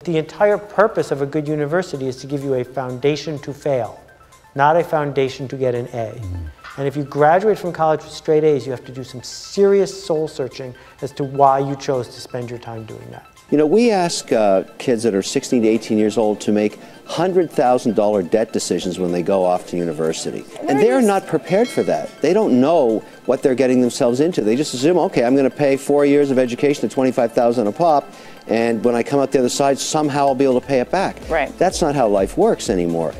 The entire purpose of a good university is to give you a foundation to fail, not a foundation to get an A. And if you graduate from college with straight A's, you have to do some serious soul searching as to why you chose to spend your time doing that. You know, we ask kids that are 16 to 18 years old to make $100,000 debt decisions when they go off to university. And they're not prepared for that. They don't know what they're getting themselves into. They just assume, okay, I'm going to pay 4 years of education at $25,000 a pop, and when I come out the other side, somehow I'll be able to pay it back. Right. That's not how life works anymore.